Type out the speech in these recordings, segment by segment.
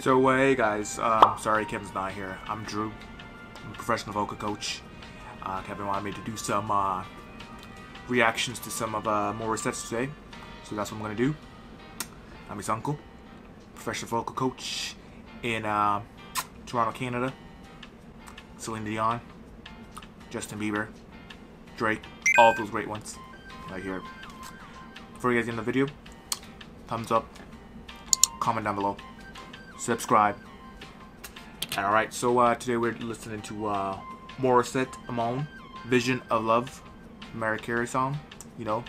So hey guys, sorry Kevin's not here. I'm Drew. I'm a professional vocal coach. Kevin wanted me to do some reactions to some of Morissette's today. So that's what I'm going to do. I'm his uncle, professional vocal coach in Toronto, Canada. Celine Dion, Justin Bieber, Drake, all those great ones right here. Before you guys get in the video, thumbs up, comment down below, subscribe. And alright, so today we're listening to Morissette Amon, Vision of Love, Mariah Carey song. You know,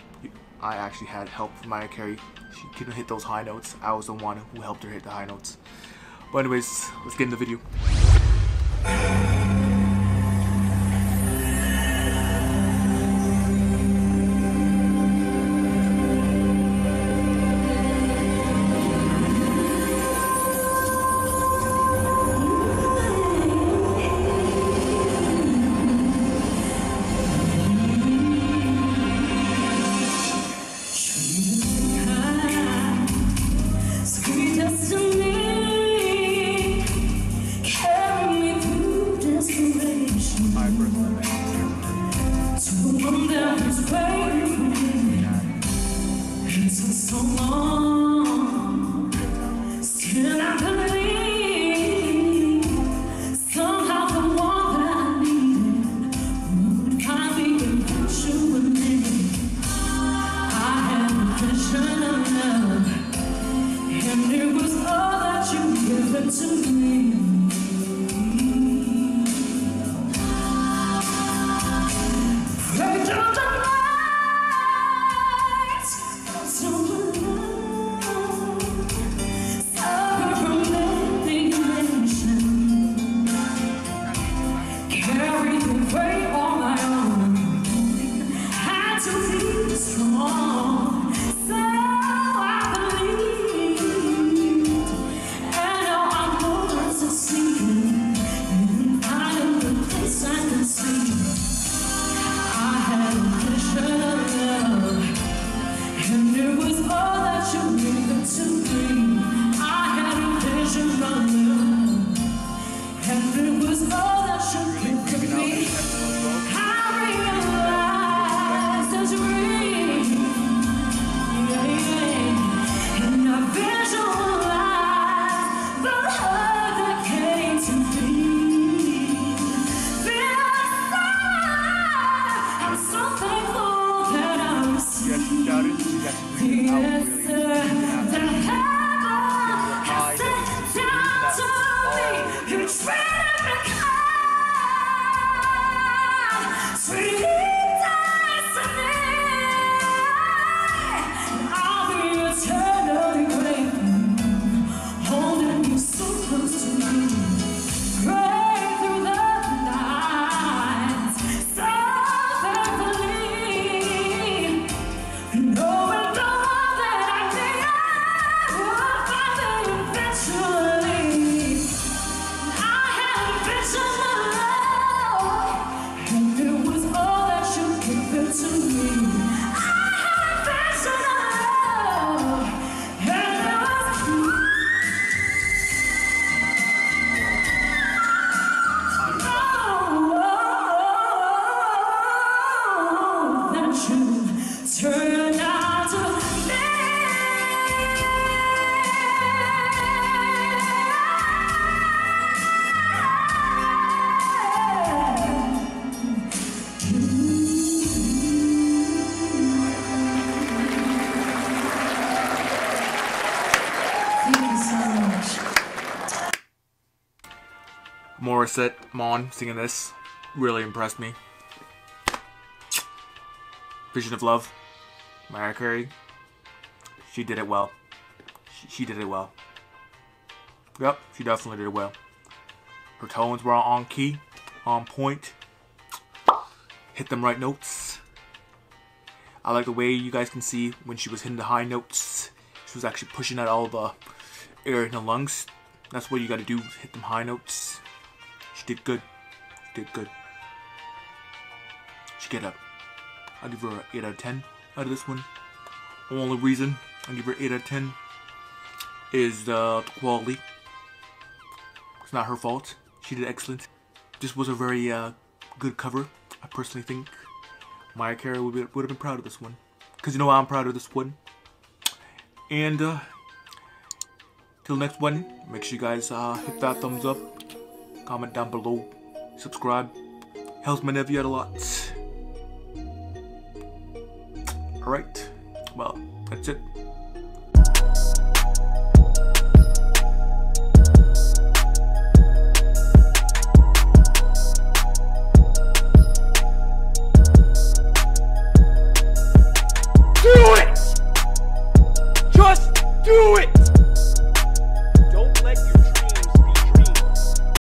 I actually had help from Mariah Carey. She couldn't hit those high notes. I was the one who helped her hit the high notes. But anyways, let's get in the video. Morissette Amon singing this really impressed me. Vision of Love, Mariah Carey, she did it well. She did it well. Yep, she definitely did it well. Her tones were on key, on point. Hit them right notes. I like the way you guys can see when she was hitting the high notes. She was actually pushing out all the air in her lungs. That's what you gotta do, hit them high notes. She did good. She did good. She get up. I'll give her an 8 out of 10 out of this one. The only reason I give her 8 out of 10 is the quality. It's not her fault. She did excellent. This was a very good cover. I personally think Mariah Carey would have been proud of this one. Because you know I'm proud of this one. And till next one, make sure you guys hit that thumbs up. Comment down below. Subscribe. Helps my nephew out a lot. Alright, well, that's it.